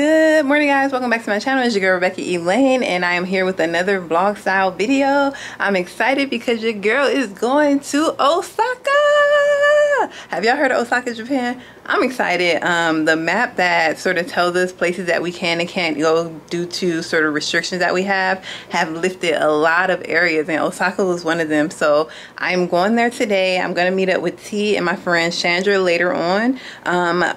Good morning, guys. Welcome back to my channel. It's your girl Rebekah Elaine, and I am here with another vlog style video. I'm excited because your girl is going to Osaka. Have y'all heard of Osaka, Japan? I'm excited. The map that sort of tells us places that we can and can't go due to sort of restrictions that we have lifted a lot of areas, and Osaka was one of them. So I'm going there today. I'm going to meet up with T and my friend Chandra later on.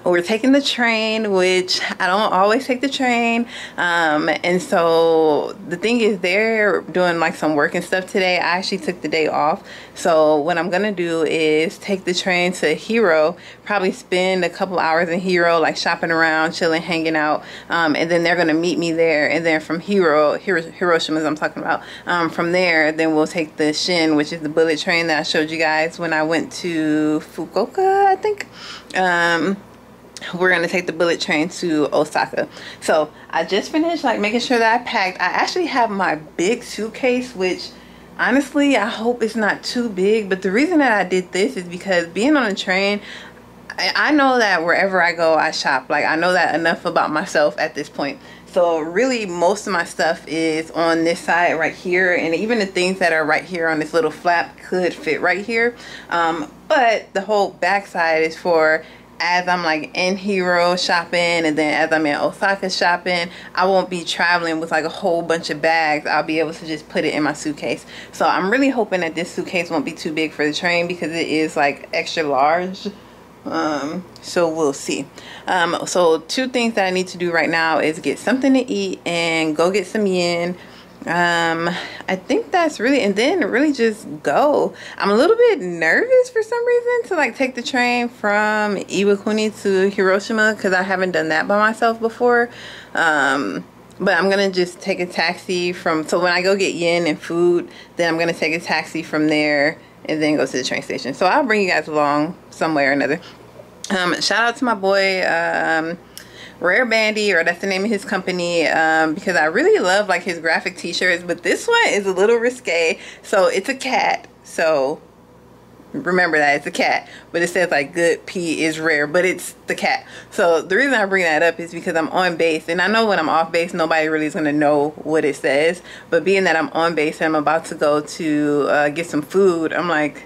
We're taking the train, which I don't always take the train. And so the thing is, they're doing like some work and stuff today. I actually took the day off. So what I'm going to do is take the train to Hiro, probably spend a couple hours in Hiro, like shopping around, chilling, hanging out, and then they're gonna meet me there, and then from Hiroshima is what I'm talking about, from there then we'll take the Shin, which is the bullet train that I showed you guys when I went to Fukuoka, I think. We're gonna take the bullet train to Osaka. So I just finished like making sure that I packed. I actually have my big suitcase, which honestly I hope it's not too big, but the reason that I did this is because being on a train, I know that wherever I go, I shop. Like, I know that enough about myself at this point. So really most of my stuff is on this side right here, and even the things that are right here on this little flap could fit right here. But the whole back side is for as I'm like in Hiro shopping, and then as I'm in Osaka shopping, I won't be traveling with like a whole bunch of bags. I'll be able to just put it in my suitcase. So I'm really hoping that this suitcase won't be too big for the train, because it is like extra large. So we'll see. So two things that I need to do right now is get something to eat and go get some yen. I think that's really, and then really just go. I'm a little bit nervous for some reason to like take the train from Iwakuni to Hiroshima, because I haven't done that by myself before. But I'm gonna just take a taxi from, so when I go get yen and food, then I'm gonna take a taxi from there and then go to the train station. So I'll bring you guys along some way or another. Shout out to my boy Rare Bandy, or that's the name of his company, because I really love like his graphic t-shirts, but this one is a little risque. So it's a cat, so remember that it's a cat, but it says like good pee is rare, but it's the cat. So the reason I bring that up is because I'm on base, and I know when I'm off base nobody really is going to know what it says, but being that I'm on base and I'm about to go to get some food, I'm like,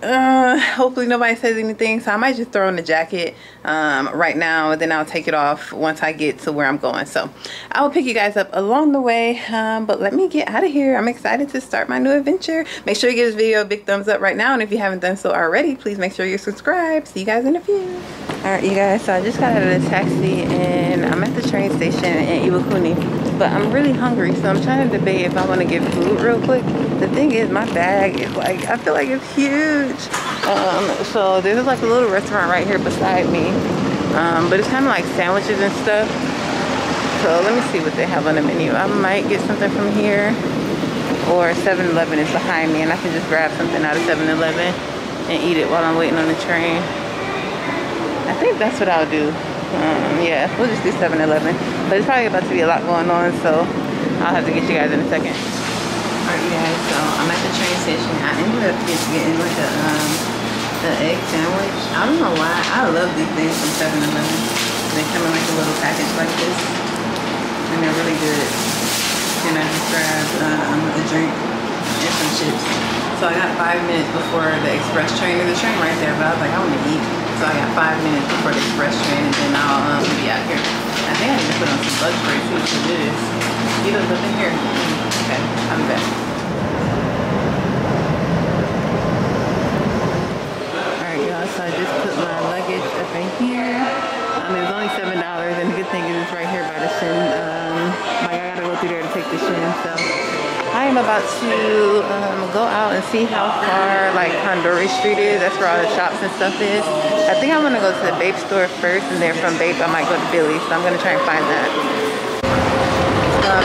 hopefully nobody says anything, so I might just throw on the jacket right now, and then I'll take it off once I get to where I'm going. So I will pick you guys up along the way, but let me get out of here. I'm excited to start my new adventure. Make sure you give this video a big thumbs up right now, and if you haven't done so already, please make sure you're subscribed. See you guys in a few. All right, you guys, so I just got out of the taxi and I'm at the train station in Iwakuni, but I'm really hungry, so I'm trying to debate if I want to get food real quick. The thing is, my bag is like, I feel like it's huge. So there's like a little restaurant right here beside me, but it's kind of like sandwiches and stuff. So let me see what they have on the menu. I might get something from here, or 7-Eleven is behind me and I can just grab something out of 7-Eleven and eat it while I'm waiting on the train. I think that's what I'll do. Yeah, we'll just do 7-Eleven, but it's probably about to be a lot going on, so I'll have to get you guys in a second. Alright, you guys, so I'm at the train station. I ended up just getting like the egg sandwich. I don't know why. I love these things from 7-Eleven. They come in like a little package like this, and they're really good. And I just grabbed a drink and some chips. So I got 5 minutes before the express train. There's a train right there, but I was like, I want to eat. So I got 5 minutes before the express train, and then I'll be out here. I think I need to put on some lunch break too to do this. You don't live in here. Okay, I'll be back. So I just put my luggage up in here. It was only $7, and the good thing is it's right here by the Shin. Like, I gotta go through there to take the Shin. So I am about to go out and see how far like Kondori Street is. That's where all the shops and stuff is. I think I'm gonna go to the Bape store first, and then from Bape I might go to Dilly's. So I'm gonna try and find that.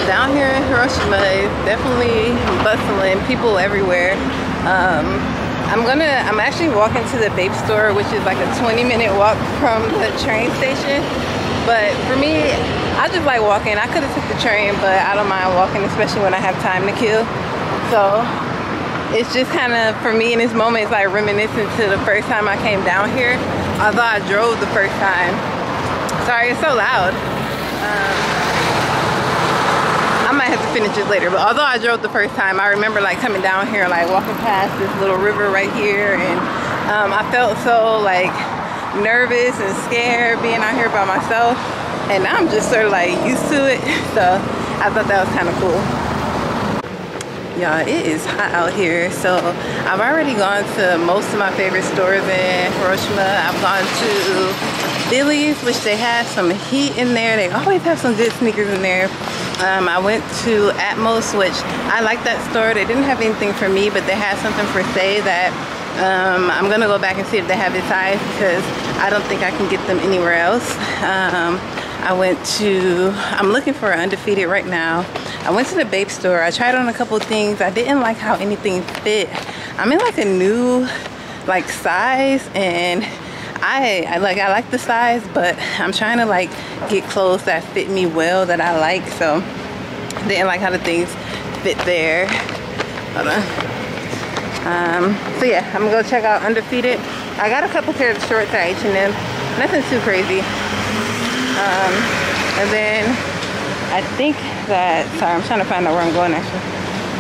Down here in Hiroshima is definitely bustling, people everywhere. I'm actually walking to the Bape store, which is like a 20-minute walk from the train station. But for me, I just like walking. I could have took the train, but I don't mind walking, especially when I have time to kill. So it's just kind of, for me in this moment, it's like reminiscent to the first time I came down here. Although I drove the first time. Sorry, it's so loud. I might have to finish it later, but although I drove the first time, I remember like coming down here, like walking past this little river right here, and I felt so like nervous and scared being out here by myself, and now I'm just sort of like used to it, so I thought that was kind of cool. Y'all, it is hot out here, so I've already gone to most of my favorite stores in Hiroshima. I've gone to Dilly's, which they have some heat in there. They always have some good sneakers in there. I went to Atmos, which I like that store. They didn't have anything for me, but they had something for sale that I'm gonna go back and see if they have in size, because I don't think I can get them anywhere else. I'm looking for an Undefeated right now. I went to the Bape store. I tried on a couple things. I didn't like how anything fit. I'm in like a new like size, and I like the size, but I'm trying to like get clothes that fit me well, that I like. So I didn't like how the things fit there. Hold on. So yeah, I'm gonna go check out Undefeated. I got a couple pairs of shorts at H&M. Nothing too crazy. And then I think that, sorry, I'm trying to find out where I'm going actually.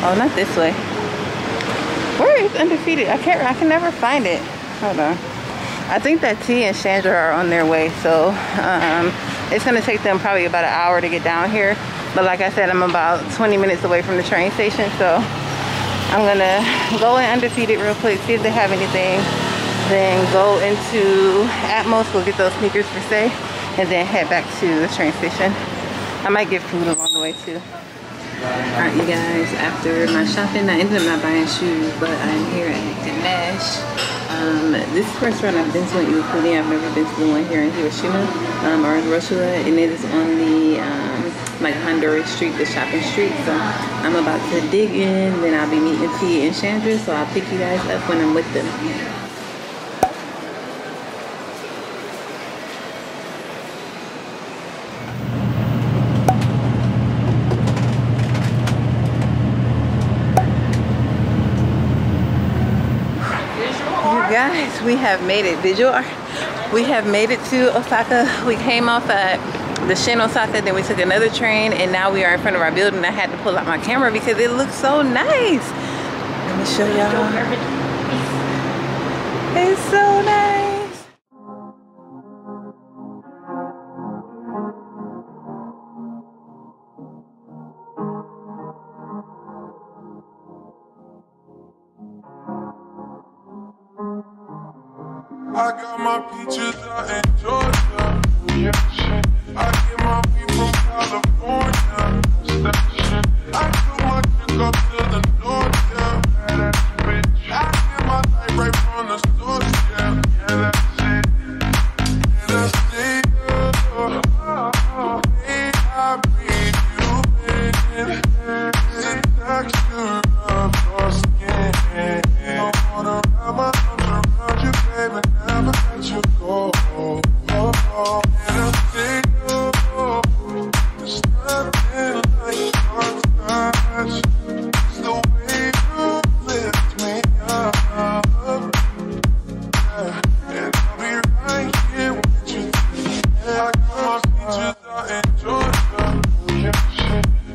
Oh, not this way. Where is Undefeated? I can never find it. Hold on. I think that T and Chandra are on their way, so it's gonna take them probably about an hour to get down here. But like I said, I'm about 20 minutes away from the train station, so I'm gonna go in Undefeated real quick, see if they have anything. Then go into Atmos, we'll get those sneakers for sale, and then head back to the train station. I might get food along the way too. Alright you guys, after my shopping, I ended up not buying shoes, but I'm here at Dinesh. This restaurant I've been to in Iwakuni, I've never been to the one here in Hiroshima, or in Hiroshima, and it is on the like Honduras Street, the shopping street. So I'm about to dig in, then I'll be meeting T and Chandra, so I'll pick you guys up when I'm with them. Guys, we have made it. We have made it to Osaka. We came off at the Shin Osaka, then we took another train, and now we are in front of our building. I had to pull out my camera because it looks so nice. Let me show y'all. It's so nice. I got my peaches out in Georgia. I get my feet from California. I do my trick up to the north, yeah. I get my life right from the source, yeah. Yeah, that's it. Yeah, that's it. I breathe you in. It's the texture of your skin. I wanna wrap my arms around you, baby. Never let you go. Oh, oh, oh. And I'm still, there's nothing like your touch. It's the way you lift me up. Yeah. And I'll be right here with you. Yeah, I got my features out in Georgia.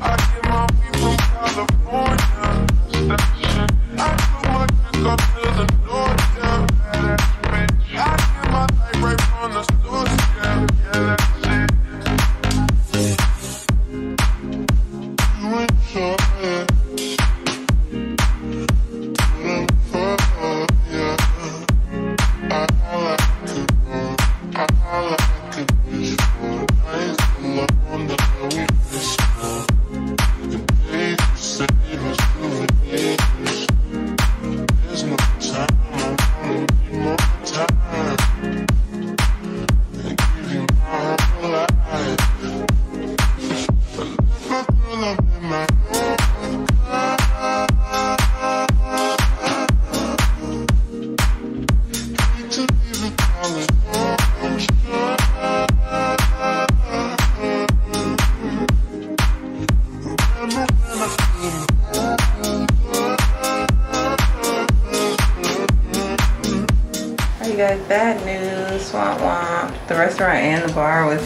I get my feet from California. I do my trick up to the north. Bad news, wah wah. the restaurant and the bar was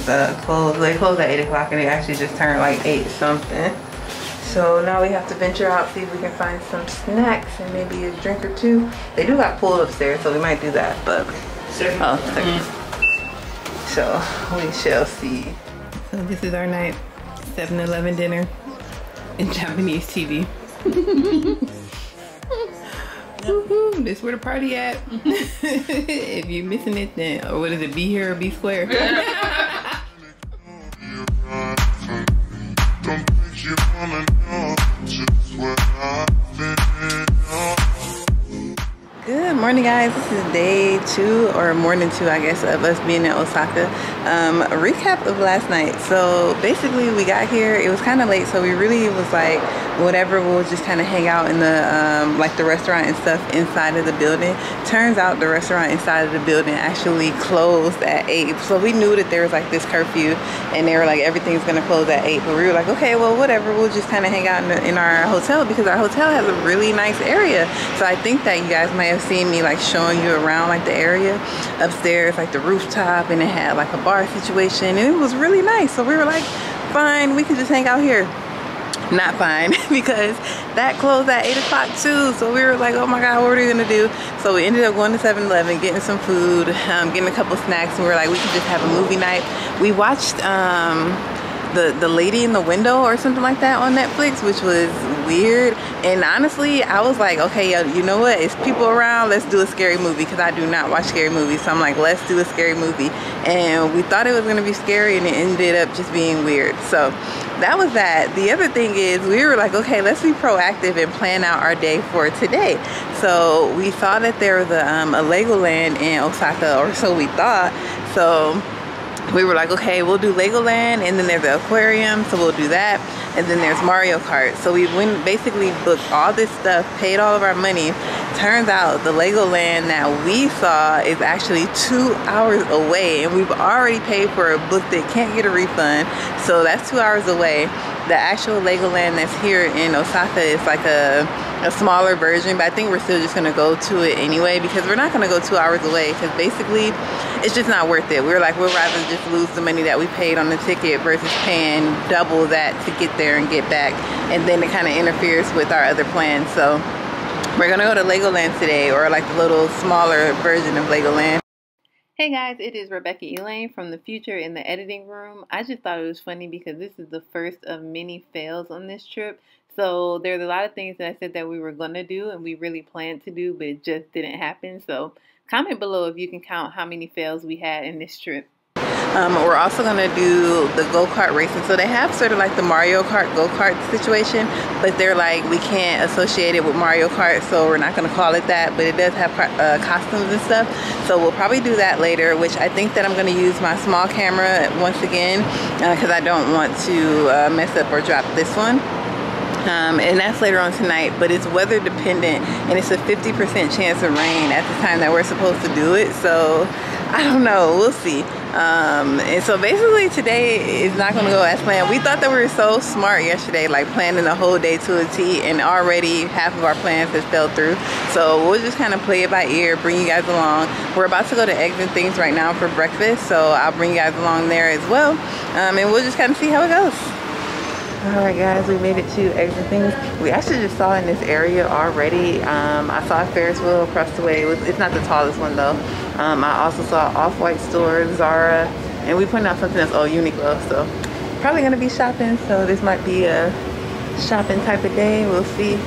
closed. They closed at 8 o'clock and they actually just turned like 8 something. So now we have to venture out, see if we can find some snacks and maybe a drink or two. They do got pool upstairs, so we might do that, but... Oh, mm-hmm. So we shall see. So this is our night 7-Eleven dinner in Japanese TV. Woohoo, this is where the party at. If you're missing it, then, or what is it, be here or be square? Good morning, guys. This is day 2, or morning 2, I guess, of us being in Osaka. A recap of last night. So basically, we got here. It was kind of late, so we really was like, whatever, we'll just kind of hang out in the like the restaurant and stuff inside of the building. Turns out the restaurant inside of the building actually closed at 8. So we knew that there was like this curfew, and they were like, everything's gonna close at 8. But we were like, okay, well, whatever, we'll just kind of hang out in our hotel, because our hotel has a really nice area. So I think that you guys might have seen me like showing you around like the area upstairs, like the rooftop, and it had like a bar situation, and it was really nice. So we were like, fine, we could just hang out here. Not fine, because that closed at 8 o'clock too. So we were like, oh my god, what are we gonna do? So we ended up going to 7-Eleven, getting some food, getting a couple snacks, and we were like, we could just have a movie night. We watched the Lady in the Window or something like that on Netflix, which was weird. And honestly, I was like, okay, you know what, it's people around, let's do a scary movie, because I do not watch scary movies. So I'm like, let's do a scary movie. And we thought it was gonna be scary, and it ended up just being weird. So that was that. The other thing is, we were like, okay, let's be proactive and plan out our day for today. So we saw that there was a Legoland in Osaka, or so we thought. So we were like, okay, we'll do Legoland, and then there's the aquarium, so we'll do that, and then there's Mario Kart. So we went, basically booked all this stuff, paid all of our money. Turns out the Legoland that we saw is actually 2 hours away, and we've already paid for it, booked it, can't get a refund. So that's 2 hours away. The actual Legoland that's here in Osaka is like a smaller version, but I think we're still just gonna go to it anyway, because we're not gonna go 2 hours away, because basically it's just not worth it. We're like, we'd rather just lose the money that we paid on the ticket versus paying double that to get there and get back, and then it kind of interferes with our other plans. So we're gonna go to Legoland today, or like the little smaller version of Legoland. Hey guys, it is Rebekah Elaine from the future in the editing room. I just thought it was funny because this is the first of many fails on this trip. So there's a lot of things that I said that we were going to do and we really planned to do, but it just didn't happen. So comment below if you can count how many fails we had in this trip. We're also going to do the go-kart racing. So they have sort of like the Mario Kart go-kart situation, but they're like, we can't associate it with Mario Kart, so we're not going to call it that. But it does have costumes and stuff, so we'll probably do that later, which I think that I'm going to use my small camera once again, because I don't want to mess up or drop this one. And that's later on tonight, but it's weather dependent, and it's a 50% chance of rain at the time that we're supposed to do it. So I don't know, we'll see. And so basically today is not gonna go as planned. We thought that we were so smart yesterday, like planning the whole day to a T, and already half of our plans has fell through. So we'll just kind of play it by ear, bring you guys along. We're about to go to Eggs 'n Things right now for breakfast, so I'll bring you guys along there as well. And we'll just kind of see how it goes. Alright guys, we made it to Eggs 'n Things. We actually just saw in this area already. I saw a Ferris wheel across the way. It's not the tallest one though. I also saw Off-White stores, Zara, and we putting out something that's all Uniqlo, so probably gonna be shopping. So this might be a shopping type of day, we'll see.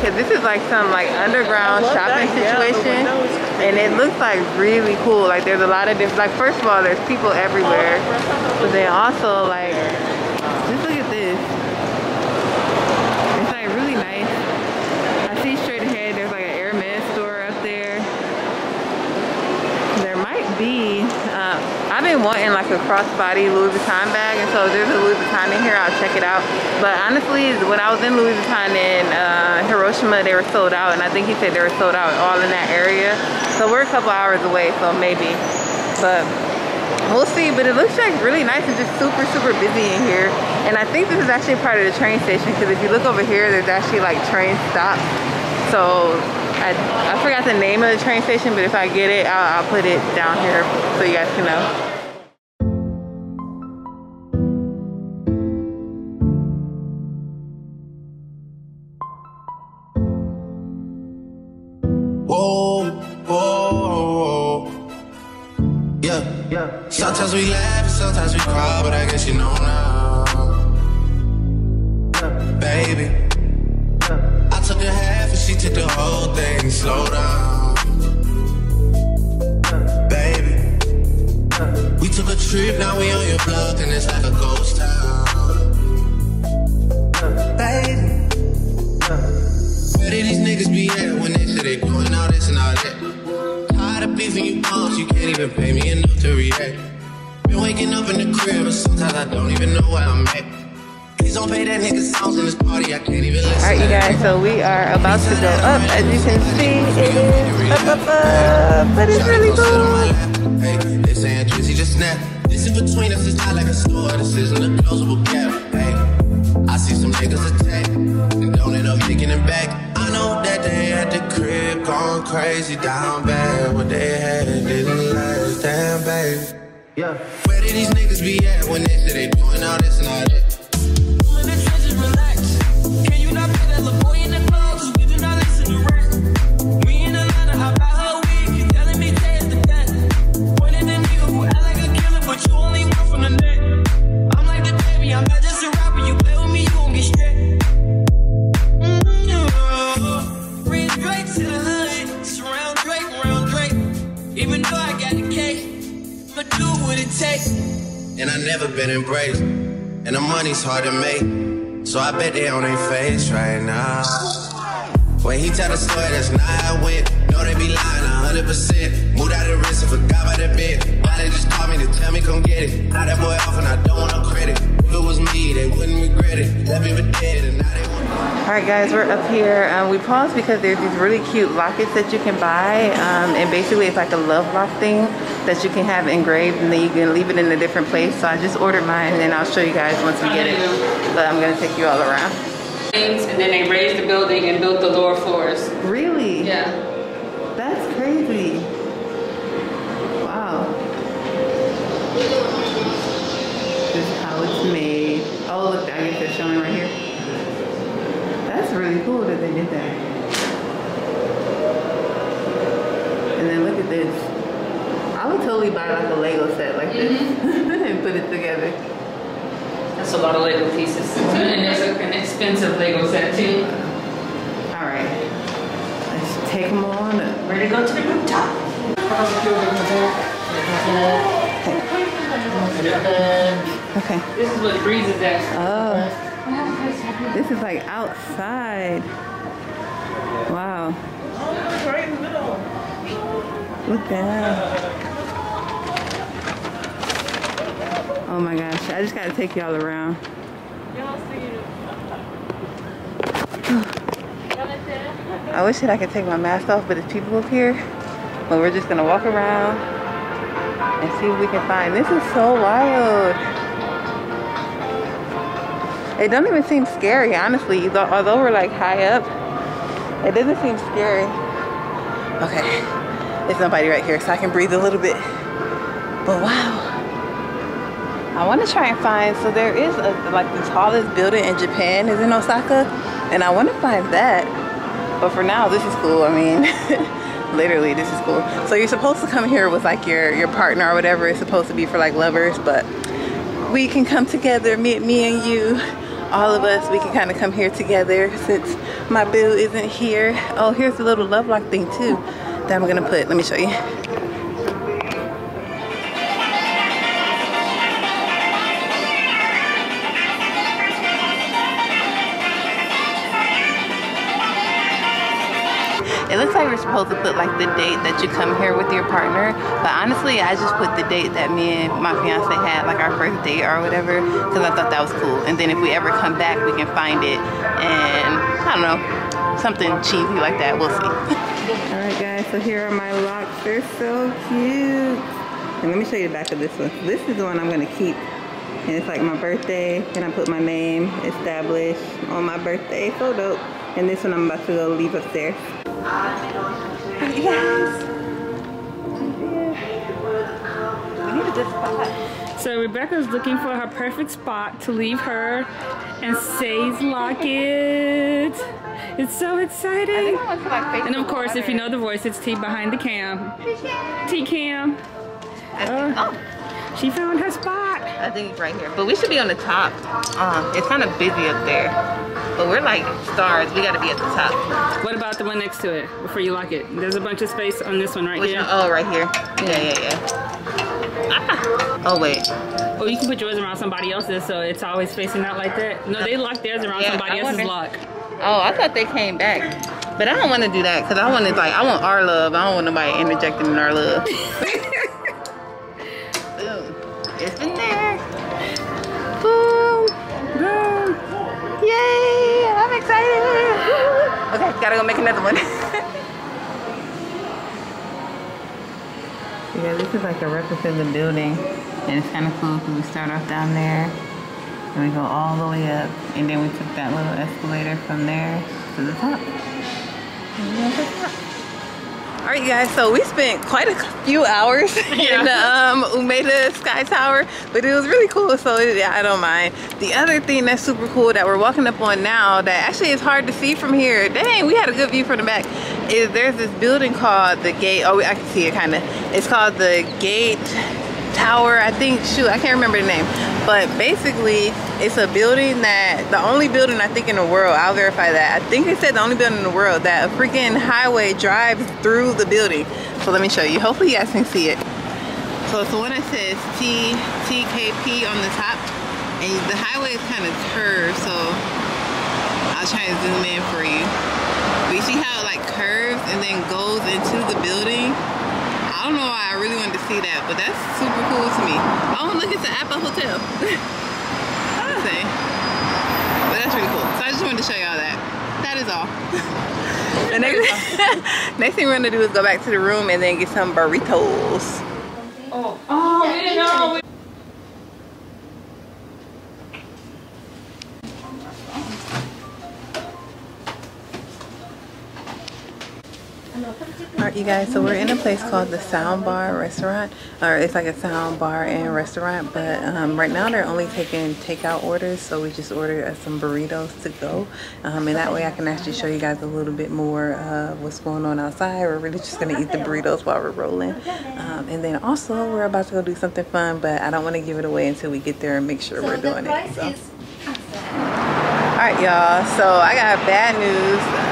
because this is like some like underground shopping situation, and it looks like really cool. Like there's a lot of different, like first of all, there's people everywhere, but then also like, just look at this. It's like really nice. I see straight ahead, there's like an Hermes store up there. There might be, I've been wanting like a crossbody Louis Vuitton bag, and so if there's a Louis Vuitton in here, I'll check it out. But honestly, when I was in Louis Vuitton in Hiroshima, they were sold out, and I think he said they were sold out all in that area. So we're a couple hours away, so maybe, but we'll see. But it looks like really nice and just super, super busy in here. And I think this is actually part of the train station, because if you look over here, there's actually like train stops. So I forgot the name of the train station, but if I get it, I'll put it down here so you guys can know. Yeah. Sometimes we laugh, sometimes we cry, but I guess you know now, baby. I took a half and she took the whole thing. Slow down, baby. We took a trip, now we on your block, and it's like a ghost town, baby. Where did these niggas be at when they said they doing all this and all that? Tired of beefing you pawns, you can't even pay me enough to react. Been waking up in the crib, and sometimes I don't even know where I'm at. Please don't pay that nigga songs in this party, I can't even listen. Alright, you guys, so we are about to go up. As you can see, it is up, but it's really cool. Hey, they saying Drizzy just snap. This in between us, it's not like a store, this isn't a closable gap. Hey, I see some niggas attack, and don't end up kicking it back. I know that they at the crib going crazy down bad. What they had didn't last, damn babe. Yeah. Where did these niggas be at when they said they doing all this and all that? Pulling the trenches, relax. Can you not pay that little boy in the club? Cause we do not listen to rap. Me in Atlanta, I buy her wig. You telling me they is the death. Pointing the nigga who act like a killer, but you only one from the neck. I'm like the baby, I'm not just a rapper. You play with me, you won't get straight. To the hood, surround Drake, round Drake. Even though I got the cake, but do what it takes. And I never been embraced, and the money's hard to make, so I bet they on their face right now. When he tell the story, that's not how I went. Know they be lying 100%. Moved out of the wrist and forgot about that bit. Why they just called me to tell me come get it? Now that boy off and I don't want no credit. If it was me, they wouldn't regret it. Left me with dead and now they want. Alright guys, we're up here. We paused because there's these really cute lockets that you can buy, and basically it's like a love lock thing that you can have engraved, and then you can leave it in a different place. So I just ordered mine, and I'll show you guys once we get it, but I'm going to take you all around. And then they raised the building and built the lower floors. Really? Yeah. That's crazy. Wow. This is how it's made. Oh look, I guess they're showing right here. That's really cool that they did that. And then look at this. I would totally buy like a Lego set like this and put it together. That's a lot of Lego pieces. And there's an expensive Lego set too. Alright. Let's take them all on up. Ready to go to the rooftop. Okay. This is what the breeze is at. Oh. This is like outside. Wow. Look at that. Oh my gosh. I just gotta take y'all around. I wish that I could take my mask off, but it's people up here. But we're just gonna walk around and see what we can find. This is so wild. It don't even seem scary, honestly. Although we're like high up, it doesn't seem scary. Okay, there's nobody right here, so I can breathe a little bit. But wow, I want to try and find. So there is like the tallest building in Japan is in Osaka, and I want to find that. But for now, this is cool. I mean, literally, this is cool. So you're supposed to come here with like your partner or whatever. It's supposed to be for like lovers, but we can come together, me and you. all of us, we can kind of come here together since my boo isn't here. Oh, here's the little love lock thing too that I'm gonna put. Let me show you. It looks like we're supposed to put like the date that you come here with your partner, but honestly, I just put the date that me and my fiance had, like our first date or whatever, because I thought that was cool. And then if we ever come back, we can find it, and I don't know, something cheesy like that. We'll see. All right, guys. So here are my locks. They're so cute. And let me show you the back of this one. This is the one I'm gonna keep, and it's like my birthday, and I put my name, established, on my birthday. So dope. And this one I'm about to go leave upstairs. Yes. We need a good spot. So Rebekah's looking for her perfect spot to leave her and Say's locket. It's so exciting. I think I want to, like, and of course, if you know the voice, it's T behind the cam. T Cam. Oh, she found her spot. I think it's right here, but we should be on the top. It's kind of busy up there. But we're like stars, we gotta be at the top. What about the one next to it, before you lock it? There's a bunch of space on this one right here. Oh, right here. Yeah. Ah. Oh, wait. Oh, you can put yours around somebody else's, so it's always facing out like that. No, they lock theirs around somebody else's lock. Oh, I thought they came back. But I don't wanna do that, because I want to, like, I want our love. I don't want nobody interjecting in our love. Boom. It's been there. Boom. Boom. Yay. I'm excited. Okay, gotta go make another one. Yeah, this is like a replica of the building, and it's kind of cool because we start off down there and we go all the way up, and then we took that little escalator from there to the top. All right, you guys, so we spent quite a few hours in the Umeda Sky Tower, but it was really cool, so I don't mind. The other thing that's super cool that we're walking up on now that actually is hard to see from here, dang, we had a good view from the back, is there's this building called the Gate, oh, I can see it kind of. It's called the Gate Tower, I think, shoot, I can't remember the name. But basically, it's a building that, the only building I think in the world, I'll verify that. I think they said the only building in the world that a freaking highway drives through the building. So let me show you. Hopefully you guys can see it. So it's the one that says TKP on the top. And the highway is kind of curved, so I'll try to zoom in for you. But you see how it like curves and then goes into the building? I don't know why I really wanted to see that, but that's super cool to me. Oh, look, it's the Apple Hotel. But that's really cool. So I just wanted to show y'all that. That is all. The next thing we're gonna do is go back to the room and then get some burritos. Oh, we didn't know. Alright, you guys, so we're in a place called the Sound Bar Restaurant, or it's like a sound bar and restaurant, but right now they're only taking takeout orders, so we just ordered some burritos to go, and that way I can actually show you guys a little bit more of what's going on outside. We're really just going to eat the burritos while we're rolling, and then also we're about to go do something fun, but I don't want to give it away until we get there and make sure we're doing it. So. Alright, y'all, so I got bad news.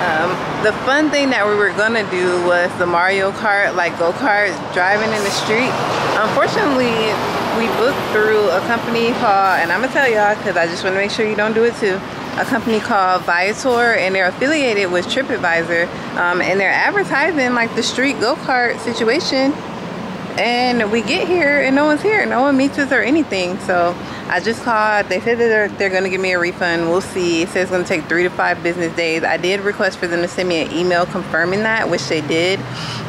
The fun thing that we were gonna do was the Mario Kart, like go-kart driving in the street. Unfortunately, we booked through a company called, and I'm gonna tell y'all because I just want to make sure you don't do it too, a company called Viator, and they're affiliated with TripAdvisor, and they're advertising like the street go-kart situation. And we get here and no one's here. No one meets us or anything. So I just called. They said that they're going to give me a refund. We'll see. It says it's going to take 3 to 5 business days. I did request for them to send me an email confirming that, which they did.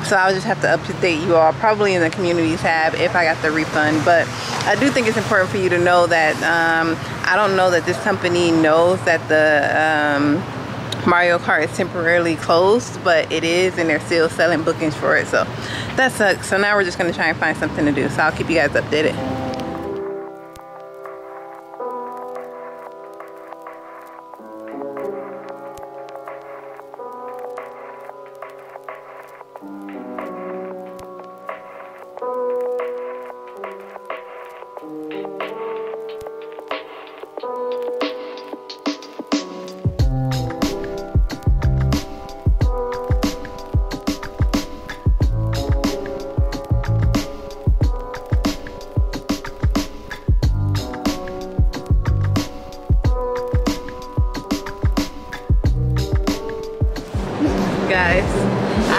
So I'll just have to update you all probably in the community tab if I got the refund. But I do think it's important for you to know that I don't know that this company knows that the Mario Kart is temporarily closed, but it is, and they're still selling bookings for it, so that sucks. So now we're just going to try and find something to do, so I'll keep you guys updated.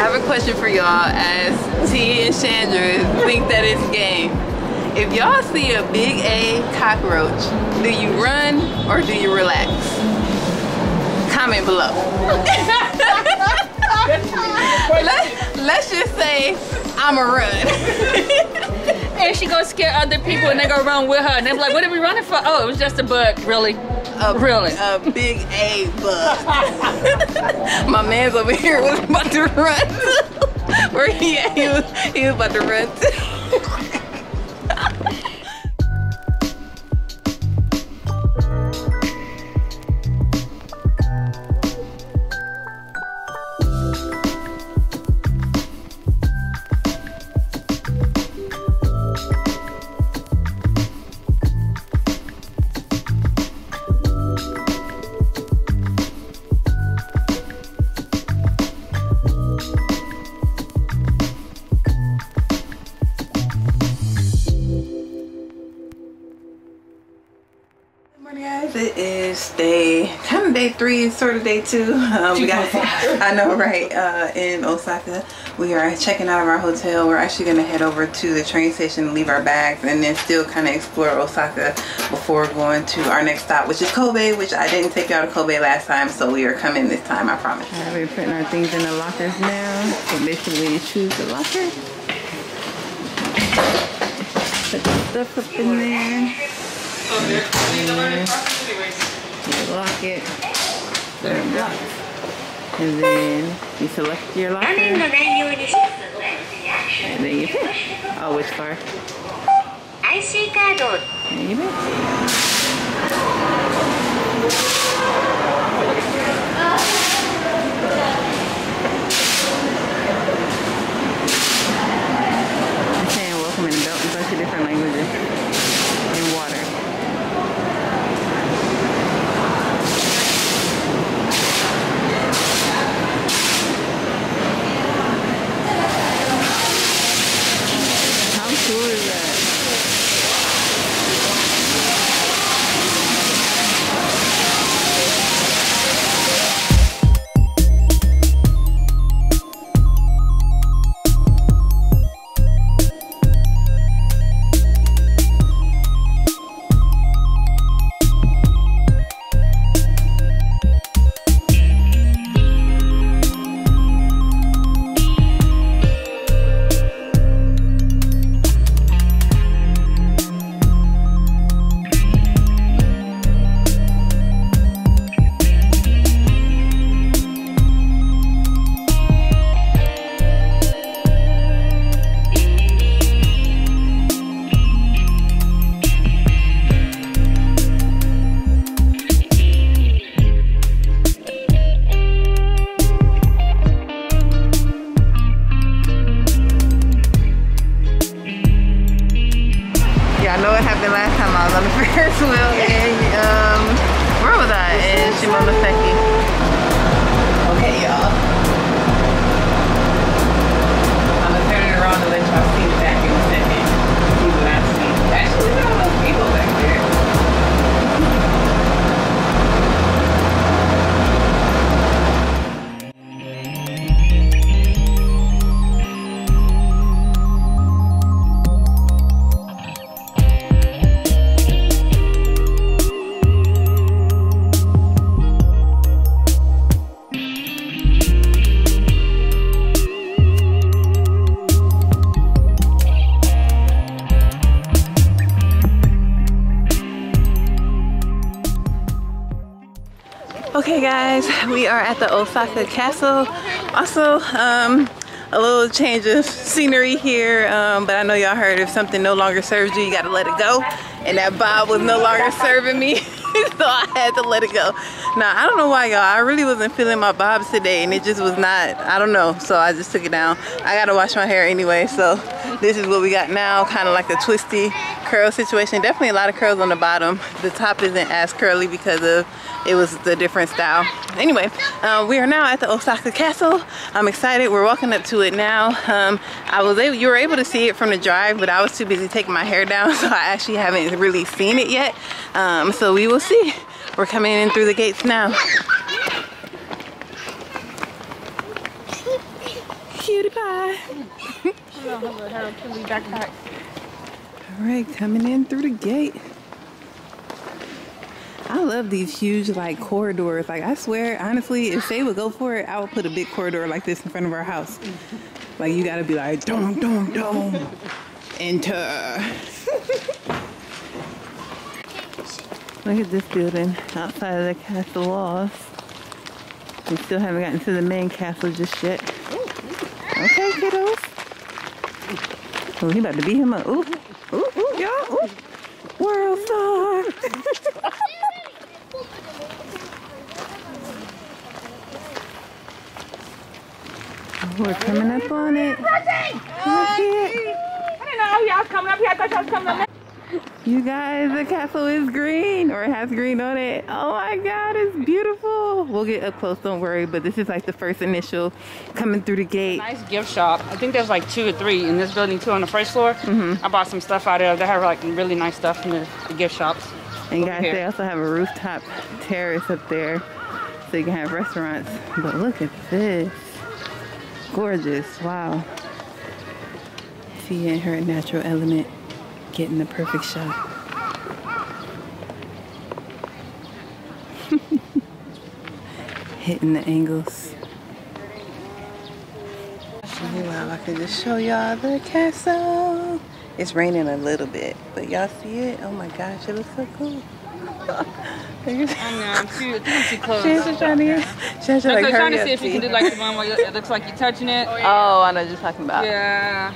have a question for y'all as T and Chandra think that it's game. If y'all see a big A cockroach, do you run or do you relax? Comment below. Let's just say I'ma run. And she gonna scare other people and they go run with her. And they're like, what are we running for? Oh, it was just a bug, really? Really? A big A bug. My man's over here was about to run. Where he at? He was about to run. Day 3 and sort of day 2. We got, I know, right? In Osaka, we are checking out of our hotel. We're actually gonna head over to the train station and leave our bags, and then still kind of explore Osaka before going to our next stop, which is Kobe. Which I didn't take y'all to Kobe last time, so we are coming this time. I promise. All right, we're putting our things in the lockers now. So basically, you choose the locker. Put the stuff up in there. You lock it. And then you select your locker. And then you pick. Oh, which card? IC card. And you pick. It's saying welcome in a bunch of different languages. And water. Cool is that? Hey guys, we are at the Osaka castle. Also, a little change of scenery here, but I know y'all heard if something no longer serves you, you gotta let it go. And that bob was no longer serving me, so I had to let it go. Now, I don't know why y'all, I really wasn't feeling my bobs today, and it just was not, I don't know, so I just took it down. I gotta wash my hair anyway, so this is what we got now, kind of like a twisty curl situation. Definitely a lot of curls on the bottom. The top isn't as curly because of it was the different style. Anyway, we are now at the Osaka castle. I'm excited. We're walking up to it now. You were able to see it from the drive, but I was too busy taking my hair down, so I actually haven't really seen it yet. So we will see. We're coming in through the gates now. cutie pie. I don't have a Hello Kitty backpack. All right, coming in through the gate. I love these huge like corridors. Like I swear, honestly, if Shay would go for it, I would put a big corridor like this in front of our house. Like you gotta be like, dum, dum, dum, enter. Look at this building outside of the castle walls. We still haven't gotten to the main castle just yet. Okay, kiddos. Oh, he about to beat him up. Ooh, ooh, ooh, y'all. Ooh. World star. Oh, we're coming up on it. Look at it. I didn't know y'all was coming up here. I thought y'all was coming up. You guys, the castle is green, or it has green on it. Oh my God, it's beautiful. We'll get up close, don't worry, but this is like the first initial coming through the gate. Nice gift shop. I think there's like 2 or 3 in this building too on the first floor. I bought some stuff out of there. They have like really nice stuff in the gift shops. And guys, they also have a rooftop terrace up there so you can have restaurants. But look at this. Gorgeous, wow. She in her natural element. Getting the perfect shot. Hitting the angles. Meanwhile, I can just show y'all the castle. It's raining a little bit, but y'all see it? Oh my gosh, it looks so cool. I know, I'm too close. She's just trying to see if you can do like the one where it looks like you're touching it. Oh, yeah. Oh, I know what you're talking about. Yeah.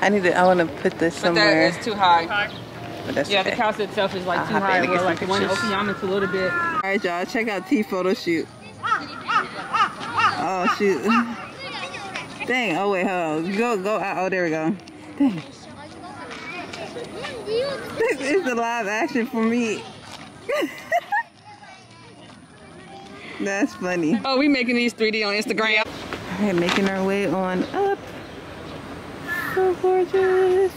I want to put this somewhere. But that is too high. But that's okay. The castle itself is like too high. We're like one Okuyama's a little bit. All right, y'all, check out T photo shoot. Oh shoot! Dang! Oh wait, hold on. Go out. Oh, there we go. Dang! This is the live action for me. That's funny. Oh, we making these 3D on Instagram. All right, making our way on up. So gorgeous.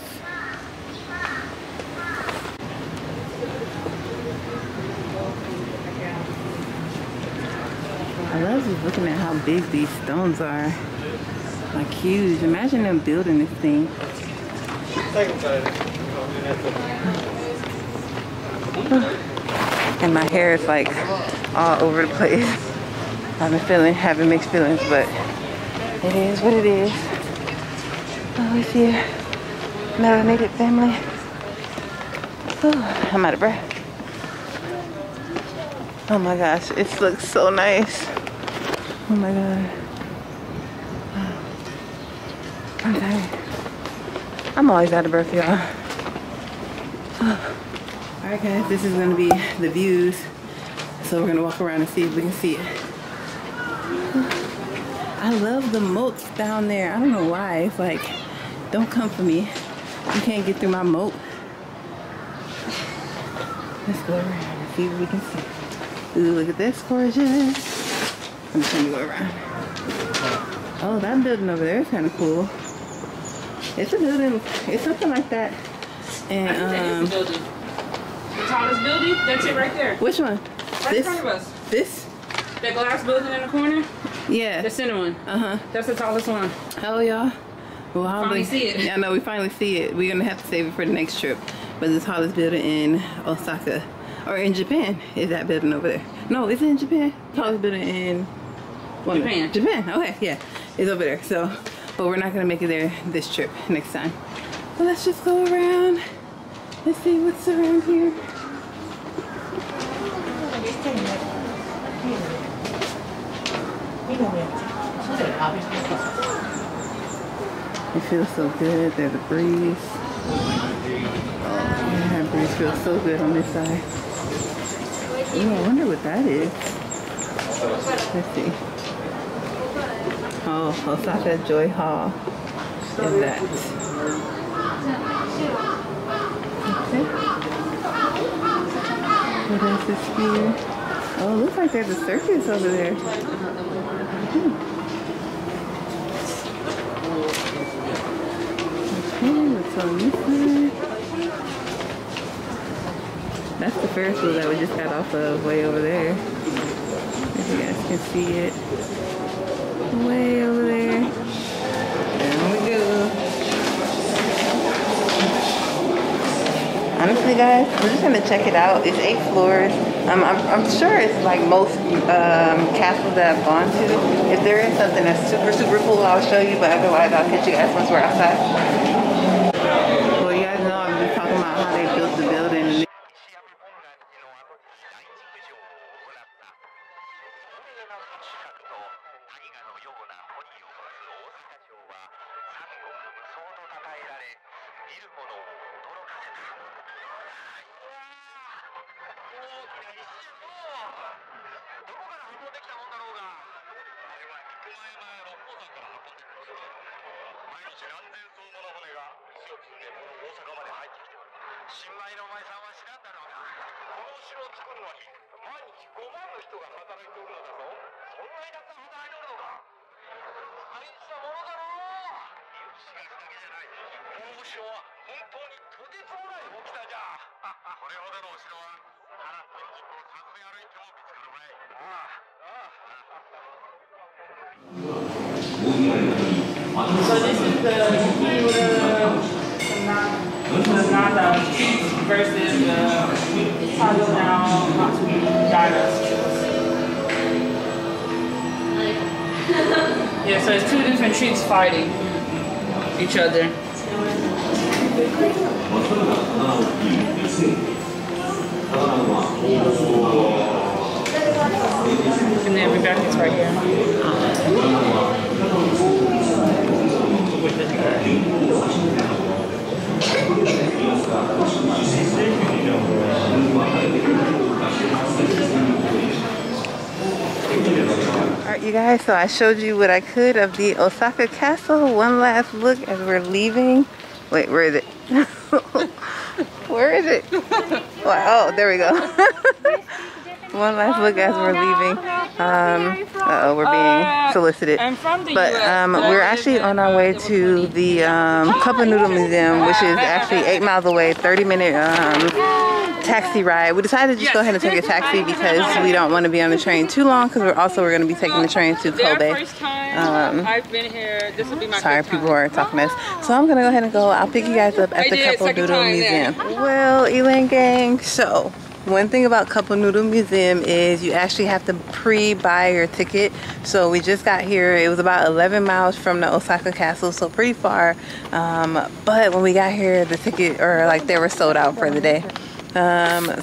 I love just looking at how big these stones are. Like huge. Imagine them building this thing. And my hair is like all over the place. I've been having mixed feelings, but it is what it is. Always here, melanated family. Oh, I'm out of breath. Oh my gosh, it looks so nice. Oh my God. I'm tired. I'm always out of breath, y'all. Oh. Alright guys, this is gonna be the views. So we're gonna walk around and see if we can see it. I love the moats down there. I don't know why. It's like, don't come for me. You can't get through my moat. Let's go around and see what we can see. Ooh, look at this, gorgeous. I'm just gonna go around. Oh, that building over there is kind of cool. It's a building, it's something like that. And I think that is the building. The tallest building, that's it right there. Which one? Right in front of us. This? That glass building in the corner? Yeah. The center one. Uh-huh. That's the tallest one. Hell, y'all. Well, finally see it. Yeah, I know, we finally see it. We're going to have to save it for the next trip. But the tallest building in Osaka, or in Japan, is that building over there. No, it's in Japan. Tallest building in... Japan. Japan, okay, yeah. It's over there, so... But we're not going to make it there this trip, next time. But let's just go around. Let's see what's around here. It feels so good. There's a breeze. Oh, that breeze feels so good on this side. Ooh, I wonder what that is. Let's see. Oh, Osaka Joy Hall is that. Okay. What else is here? Oh, it looks like there's a circus over there. That's the Ferris wheel that we just got off of way over there. If you guys can see it. Way over there. honestly, guys, we're just gonna check it out. It's 8 floors. I'm sure it's like most castles that I've gone to. If there is something that's super, super cool, I'll show you, but otherwise I'll catch you guys once we're outside. Well, you guys know I've been talking about how they built the building. So this is the Nada versus the Tago down Matsumi Dada. Yeah, so it's two different treats fighting each other. And then Rebekah's right here. With the Alright, you guys, so I showed you what I could of the Osaka castle. One last look as we're leaving. Wait, where is it? Where is it? Oh, there we go. One last look as we're leaving. Uh-oh, we're being solicited. But we're actually on our way to the Cup Noodle Museum, which is actually 8 miles away, 30-minute taxi ride. We decided to just go ahead and take a taxi because we don't want to be on the train too long, because we're going to be taking the train to Kobe. I've been here. This will be my sorry, people are talking mess. So I'm gonna go ahead and go. I'll pick you guys up at the Cup Noodle Museum. Well, Elaine gang, so one thing about Cup Noodle Museum is you actually have to pre-buy your ticket. So we just got here. It was about 11 miles from the Osaka castle, so pretty far. But when we got here, the ticket or like they were sold out for the day.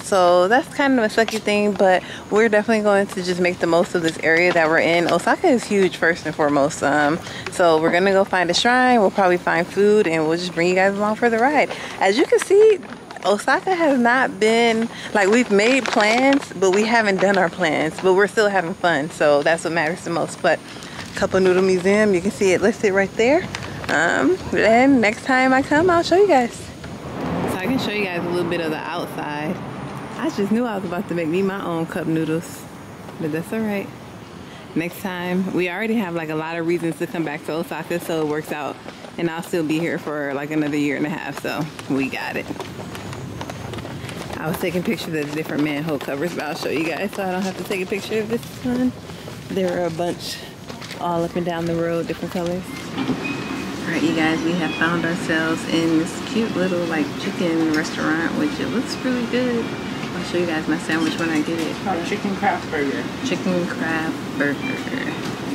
So that's kind of a sucky thing, but we're definitely going to just make the most of this area that we're in. Osaka is huge, first and foremost. So we're gonna go find a shrine, we'll probably find food, and we'll just bring you guys along for the ride. As you can see, Osaka has not been, like, we've made plans, but we haven't done our plans, but we're still having fun, so that's what matters the most. But Cup Noodle Museum, you can see it listed right there. And next time I come, I'll show you guys. I can show you guys a little bit of the outside. I just knew I was about to make me my own cup noodles, but that's all right. Next time, we already have like a lot of reasons to come back to Osaka, so it works out, and I'll still be here for like another 1.5 years, so we got it. I was taking pictures of the different manhole covers, but I'll show you guys so I don't have to take a picture of this one. There are a bunch all up and down the road, different colors. Alright, you guys, we have found ourselves in this cute little like chicken restaurant, which it looks really good. I'll show you guys my sandwich when I get it. It's called Chicken Crab Burger. Chicken Crab Burger.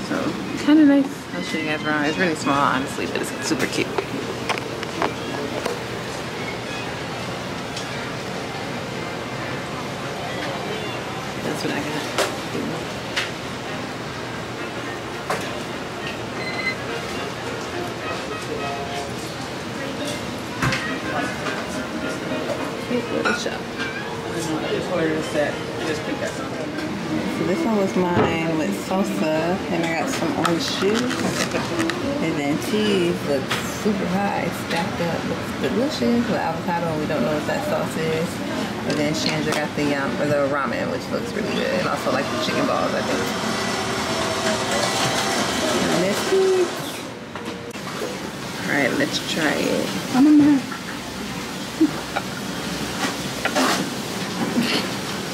So, kind of nice. I'll show you guys around. It's really small, honestly, but it's super cute. That's what I got. So this one was mine with salsa, and I got some orange juice, and then cheese looks super high, stacked up, looks delicious with avocado. We don't know what that sauce is. And then Chandra got the ramen, which looks really good, and also like the chicken balls, I think. And this piece. All right, let's try it.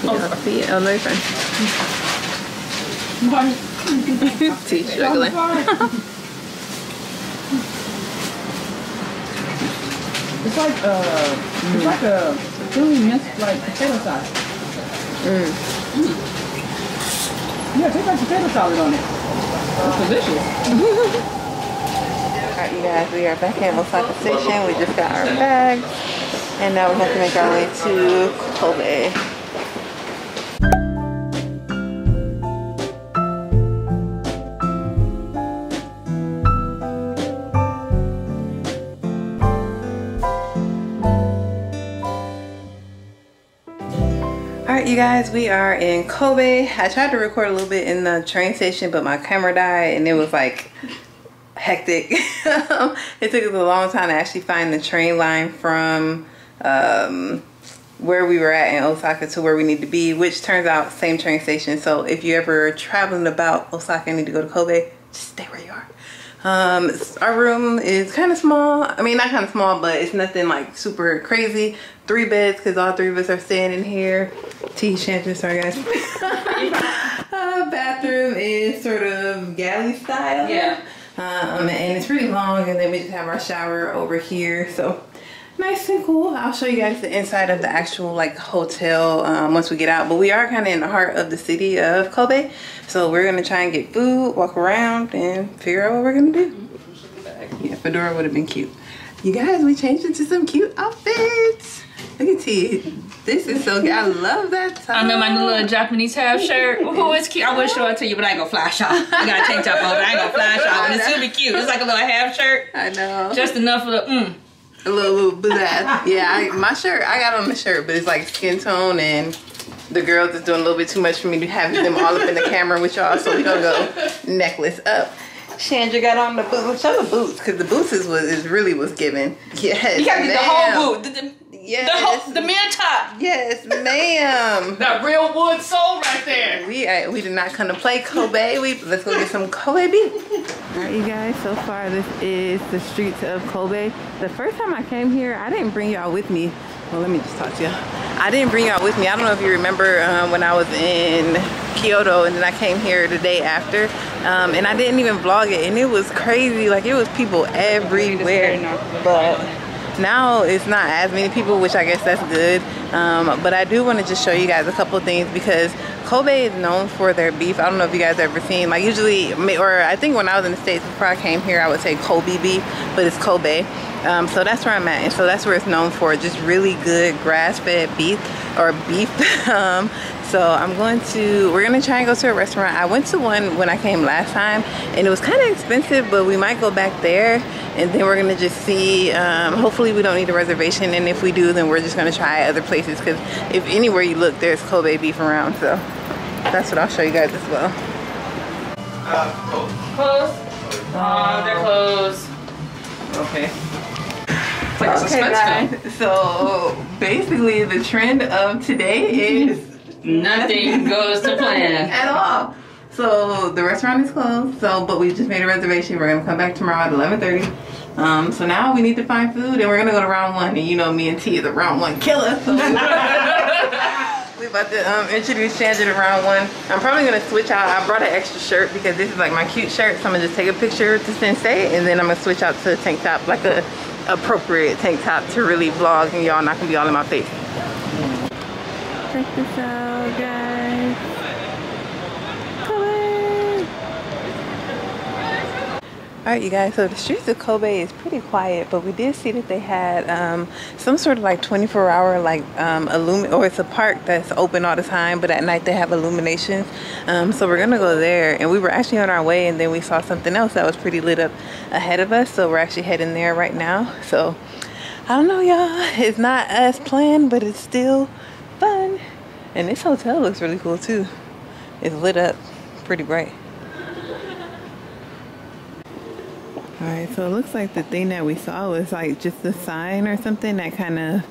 Oh, no, you're fine. Tea struggling. It's like a really miss like potato salad. Mm. Mm. Yeah, it tastes like potato salad on it. It's delicious. Alright you guys, we are back at Osaka Station. We just got our bags. And now we have to make our way to Kobe. You guys, we are in Kobe. I tried to record a little bit in the train station, but my camera died and it was like hectic. It took us a long time to actually find the train line from where we were at in Osaka to where we need to be, which turns out same train station. So if you're ever traveling about Osaka and need to go to Kobe, just stay where you are. Our room is kind of small. I mean, not kind of small, but it's nothing like super crazy. 3 beds because all 3 of us are staying in here. Tea shanty, sorry guys. Bathroom is sort of galley style. Yeah. And it's pretty long, and then we just have our shower over here. So nice and cool. I'll show you guys the inside of the actual like hotel once we get out. But we are kind of in the heart of the city of Kobe. So we're gonna try and get food, walk around, and figure out what we're gonna do. Yeah, fedora would have been cute. You guys, we changed into some cute outfits. Look at T. This is so good. I love that top. I'm in my new little Japanese half shirt. Oh, it's cute. I would show it to you, but I ain't gonna flash off. I got a tank top on, but I ain't gonna flash off. But it's super cute. It's like a little half shirt. I know. Just enough for the a little pizzazz. Yeah, my shirt, I got on the shirt, but it's like skin tone, and the girls is doing a little bit too much for me to have them all up in the camera with y'all, so we gonna go necklace up. Chandra got on the boots. Show the boots, because the boots is really given. Yes, you gotta get the whole boot. The man top. Yes, ma'am. That real wood sole right there. We did not come to play Kobe. Let's go get some Kobe beef. Alright you guys, so far this is the streets of Kobe. The first time I came here, I didn't bring y'all with me. Well, let me just talk to y'all. I didn't bring y'all with me. I don't know if you remember when I was in Kyoto, and then I came here the day after, and I didn't even vlog it, and it was crazy. Like, it was people everywhere, but now it's not as many people, which I guess that's good. But I do want to just show you guys a couple of things, because Kobe is known for their beef. I don't know if you guys have ever seen, like, usually, or I think when I was in the States before I came here, I would say Kobe beef, but it's Kobe. So that's where I'm at, and so that's where it's known for, just really good grass-fed beef or beef. So we're gonna try and go to a restaurant. I went to one when I came last time, and it was kind of expensive, but we might go back there, and then we're gonna just see. Hopefully we don't need a reservation, and if we do, then we're just gonna try other places, because if anywhere you look, there's Kobe beef around. So that's what I'll show you guys as well. Closed. They're closed. Okay. Okay guys, so basically the trend of today is nothing goes to plan at all. So the restaurant is closed, but we just made a reservation. We're gonna come back tomorrow at 11:30. So now we need to find food, and we're gonna go to round one, and you know me and T is a round one killer, so we about to introduce Chandra to round one. I'm probably gonna switch out. I brought an extra shirt because this is like my cute shirt, so I'm gonna just take a picture to Sensei, and then I'm gonna switch out to a tank top, like a appropriate tank top to really vlog, and y'all not gonna be all in my face. Check this out, guys. Kobe! Alright you guys, so the streets of Kobe is pretty quiet, but we did see that they had some sort of like 24-hour like or it's a park that's open all the time, but at night they have illuminations. So we're gonna go there, and we were actually on our way, and then we saw something else that was pretty lit up ahead of us, so we're actually heading there right now. So I don't know y'all, it's not as planned, but it's still fun. And this hotel looks really cool too. It's lit up pretty bright. All right, so it looks like the thing that we saw was like just a sign or something that kind of,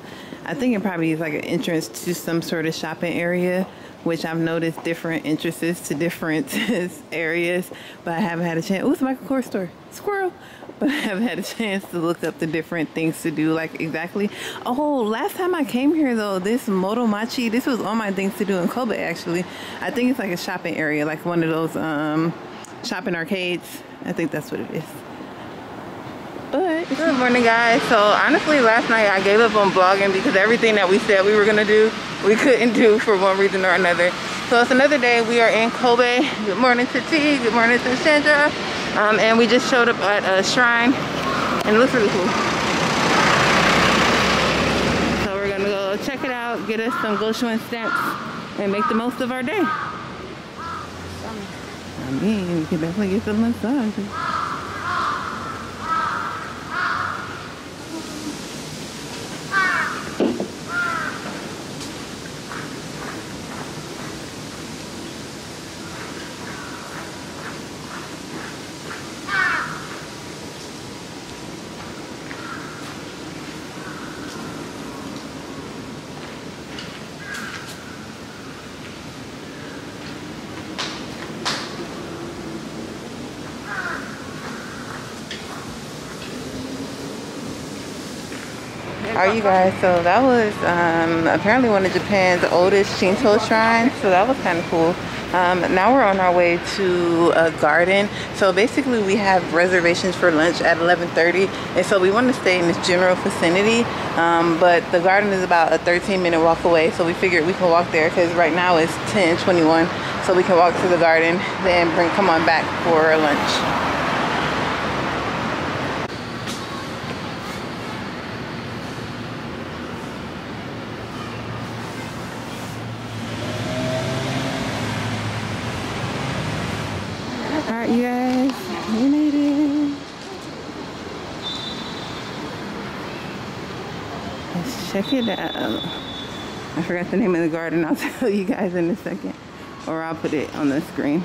I think it probably is like an entrance to some sort of shopping area, which I've noticed different entrances to different areas, but I haven't had a chance. Ooh, it's a Michael Kors store, squirrel. But I haven't had a chance to look up the different things to do, like exactly. Oh, last time I came here though, this Motomachi, this was on my things to do in Kobe actually. I think it's like a shopping area, like one of those shopping arcades. I think that's what it is. But good morning, guys. So honestly, last night I gave up on vlogging because everything that we said we were gonna do, we couldn't do for one reason or another. So it's another day. We are in Kobe. Good morning to T. Good morning to Chandra. And we just showed up at a shrine, and it looks really cool. So we're gonna go check it out, get us some Goshen stamps, and make the most of our day. I mean, we can definitely get some massage. Are you guys? So that was apparently one of Japan's oldest Shinto shrines, so that was kind of cool. Now we're on our way to a garden. So basically we have reservations for lunch at 11:30, and so we want to stay in this general vicinity, but the garden is about a 13-minute walk away, so we figured we can walk there because right now it's 10:21, so we can walk to the garden then come on back for lunch. You guys, we made it. Let's check it out. I forgot the name of the garden. I'll tell you guys in a second, or I'll put it on the screen.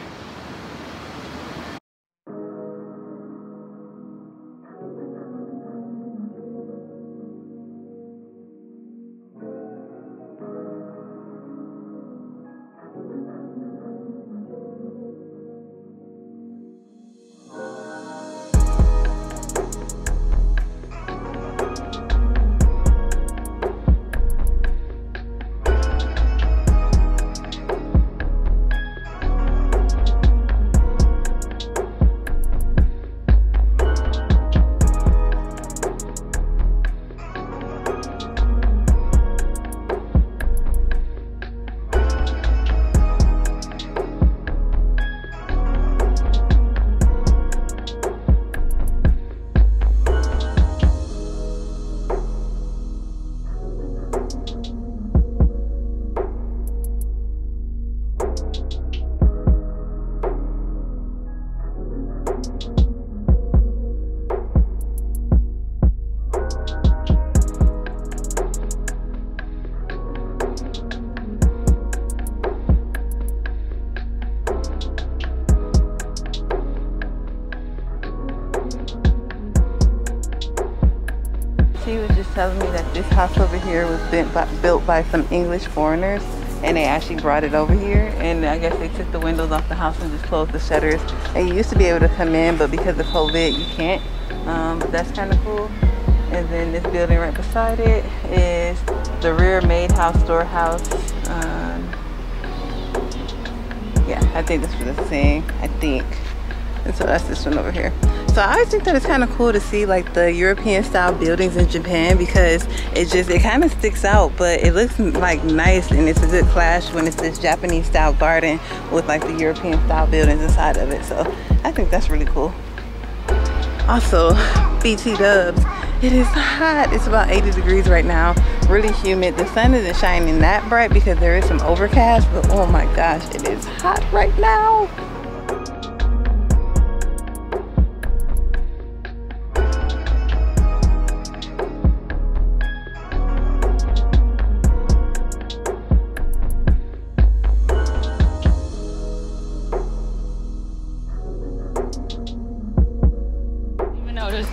Telling me that this house over here was built by some English foreigners, and they actually brought it over here, and I guess they took the windows off the house and just closed the shutters, and you used to be able to come in, but because of COVID you can't. But that's kind of cool. And then this building right beside it is the Rear Maid House Storehouse. Yeah, I think this was the same, I think. And so that's this one over here. So I always think that it's kind of cool to see like the European style buildings in Japan, because it kind of sticks out, but it looks like nice, and it's a good clash when it's this Japanese style garden with like the European style buildings inside of it. So I think that's really cool. Also, BT Dubs, it is hot. It's about 80 degrees right now, really humid. The sun isn't shining that bright because there is some overcast, but oh my gosh, it is hot right now.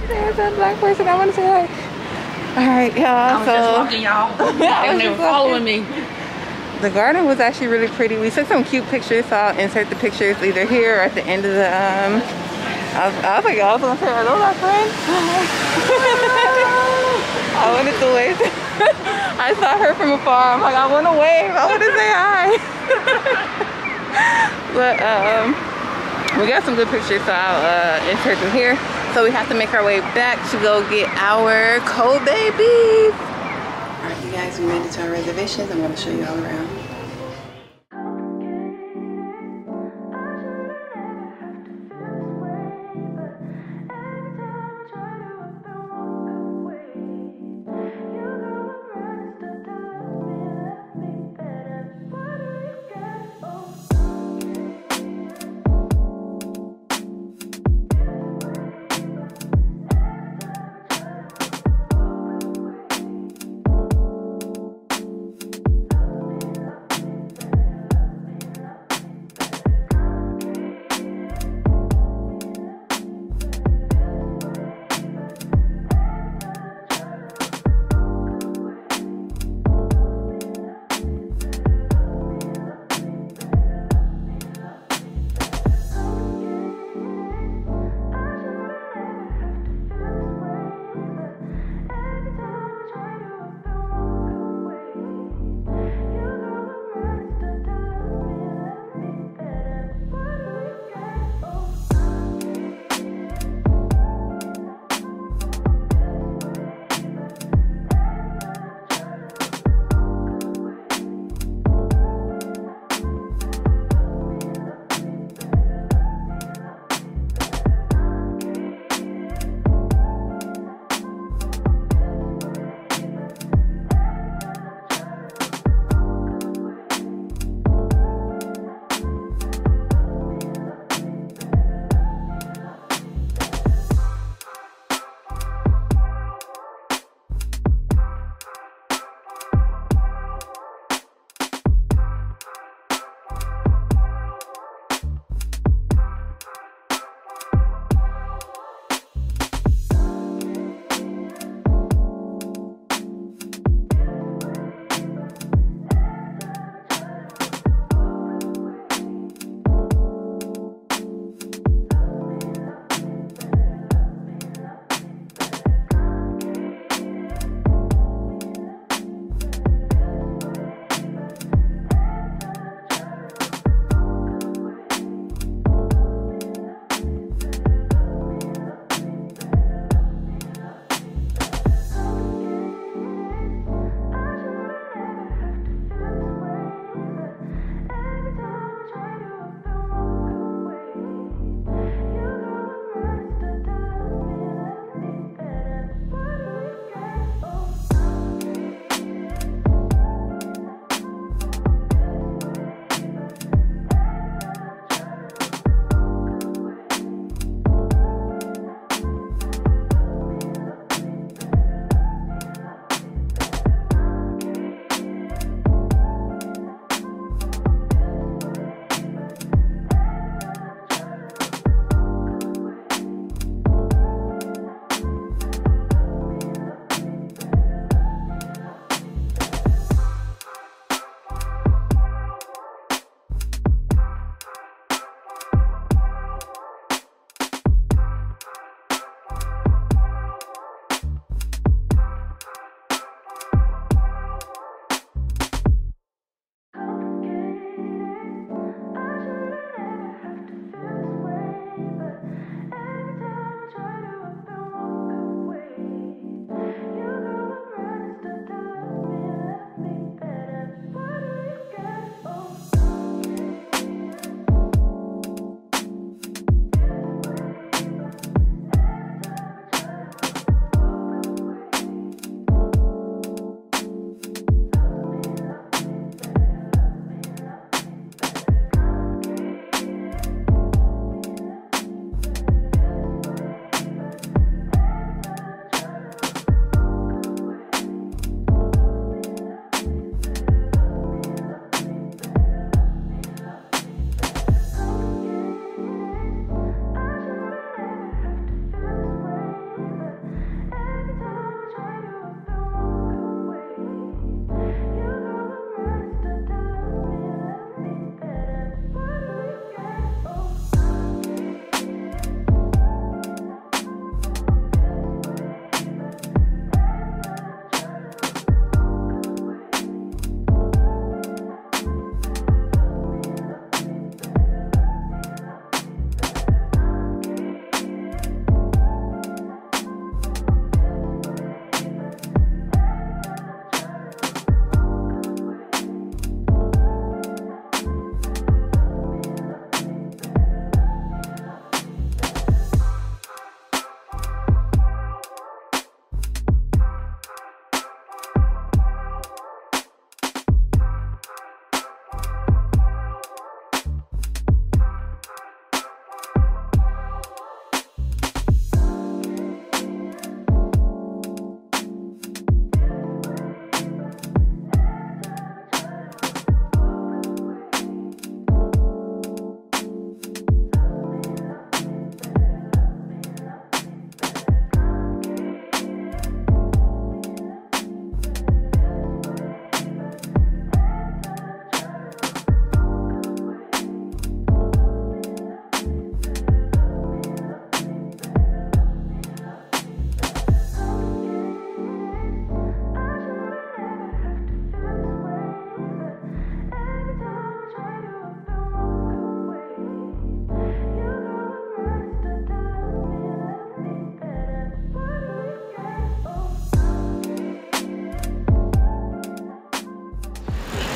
There's a black person. I want to say hi. All right, y'all. I was just walking, y'all. They were following me. The garden was actually really pretty. We took some cute pictures, so I'll insert the pictures either here or at the end of the. I was like, I was gonna say, are those our friends? I wanted to wave. I saw her from afar. I'm like, I want to wave. I want to say hi. But we got some good pictures, so I'll insert them here. So we have to make our way back to go get our Kobe beef. All right, you guys, we made it to our reservations. I'm gonna show you all around.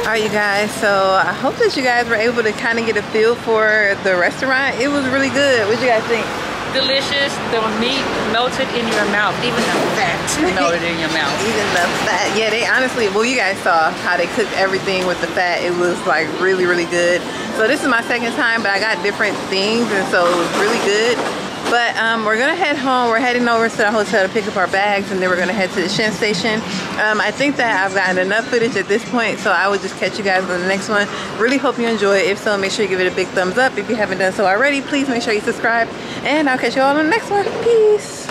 Alright you guys, so I hope that you guys were able to kind of get a feel for the restaurant. It was really good. What you guys think? Delicious. The meat melted in your mouth. Even the fat melted in your mouth. Even the fat. Yeah, they honestly, well, you guys saw how they cooked everything with the fat. It was like really, really good. So this is my second time, but I got different things, and so it was really good. But we're gonna head home. We're heading over to the hotel to pick up our bags, and then we're gonna head to the Shin station. I think that I've gotten enough footage at this point, so I will just catch you guys on the next one. Really hope you enjoy it. If so, make sure you give it a big thumbs up. If you haven't done so already, please make sure you subscribe, and I'll catch you all on the next one. Peace.